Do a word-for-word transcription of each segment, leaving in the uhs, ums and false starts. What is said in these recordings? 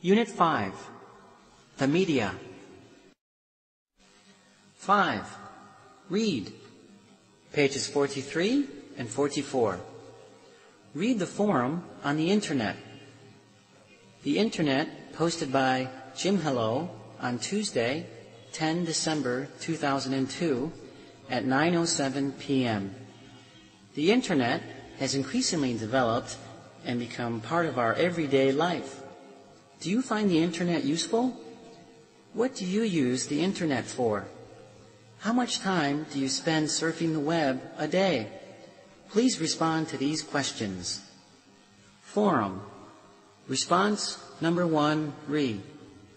Unit five, the media. Five, read, pages forty-three and forty-four. Read the forum on the Internet. The Internet, posted by Jim Hello on Tuesday, the tenth of December two thousand two, at nine oh seven p m The Internet has increasingly developed and become part of our everyday life. Do you find the Internet useful? What do you use the Internet for? How much time do you spend surfing the web a day? Please respond to these questions. Forum. Response number one, re,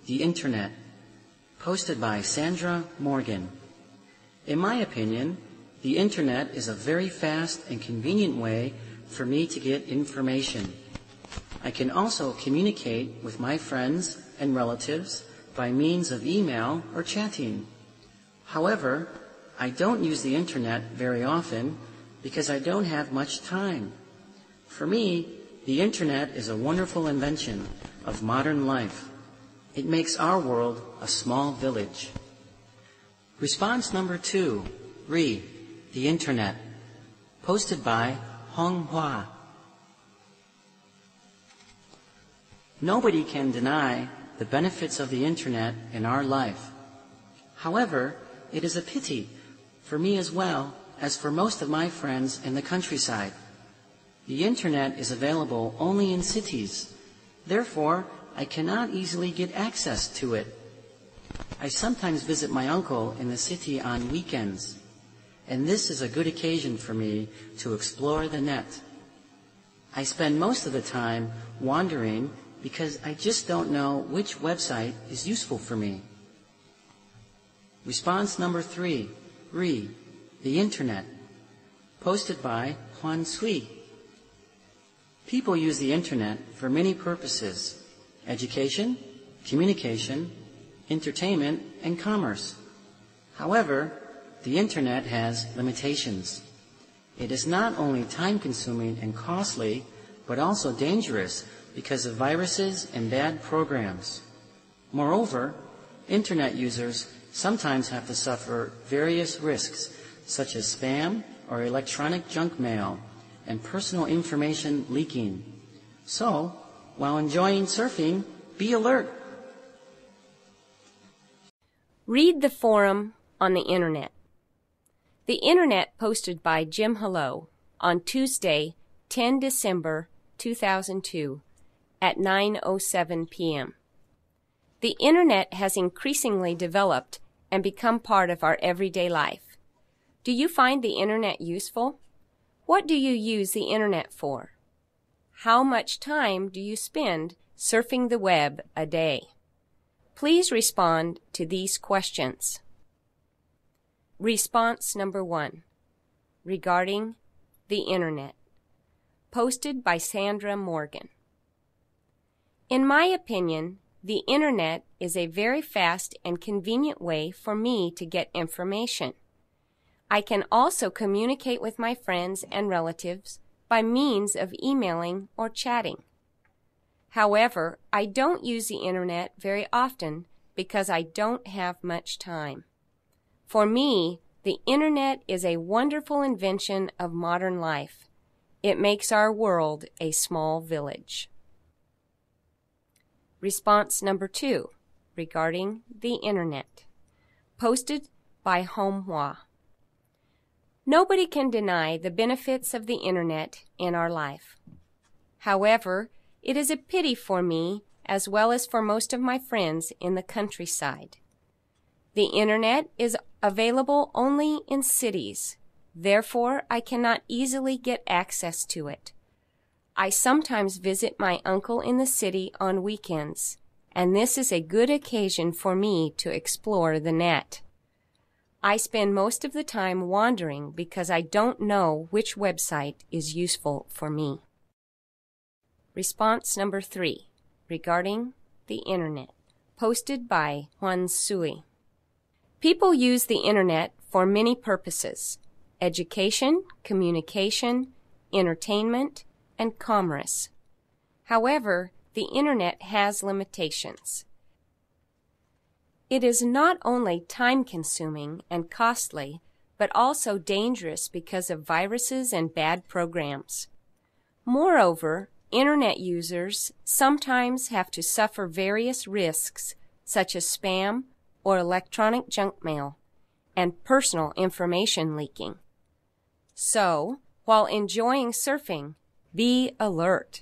the Internet. Posted by Sandra Morgan. In my opinion, the Internet is a very fast and convenient way for me to get information. I can also communicate with my friends and relatives by means of email or chatting. However, I don't use the Internet very often because I don't have much time. For me, the Internet is a wonderful invention of modern life. It makes our world a small village. Response number two, re, the Internet. Posted by Hong Hoa. Nobody can deny the benefits of the Internet in our life. However, it is a pity for me as well as for most of my friends in the countryside. The Internet is available only in cities. Therefore, I cannot easily get access to it. I sometimes visit my uncle in the city on weekends, and this is a good occasion for me to explore the net. I spend most of the time wandering because I just don't know which website is useful for me. Response number three, re, the Internet. Posted by Juan Sui. People use the Internet for many purposes: education, communication, entertainment, and commerce. However, the Internet has limitations. It is not only time-consuming and costly, but also dangerous because of viruses and bad programs. Moreover, Internet users sometimes have to suffer various risks, such as spam or electronic junk mail and personal information leaking. So, while enjoying surfing, be alert. Read the forum on the Internet. The Internet, posted by Jim Hello on Tuesday, the tenth of December two thousand two, at nine oh seven p m The Internet has increasingly developed and become part of our everyday life. Do you find the Internet useful? What do you use the Internet for? How much time do you spend surfing the web a day? Please respond to these questions. Response number one, regarding the Internet. Posted by Sandra Morgan. In my opinion, the Internet is a very fast and convenient way for me to get information. I can also communicate with my friends and relatives by means of emailing or chatting. However, I don't use the Internet very often because I don't have much time. For me, the Internet is a wonderful invention of modern life. It makes our world a small village. Response number two, regarding the Internet. Posted by Home Wah. Nobody can deny the benefits of the Internet in our life. However, it is a pity for me as well as for most of my friends in the countryside. The Internet is available only in cities. Therefore, I cannot easily get access to it. I sometimes visit my uncle in the city on weekends, and this is a good occasion for me to explore the net. I spend most of the time wandering because I don't know which website is useful for me. Response number three, regarding the Internet. Posted by Juan Sui. People use the Internet for many purposes: education, communication, entertainment, and commerce. However, the Internet has limitations. It is not only time-consuming and costly, but also dangerous because of viruses and bad programs. Moreover, Internet users sometimes have to suffer various risks, such as spam or electronic junk mail, and personal information leaking. So, while enjoying surfing, be alert.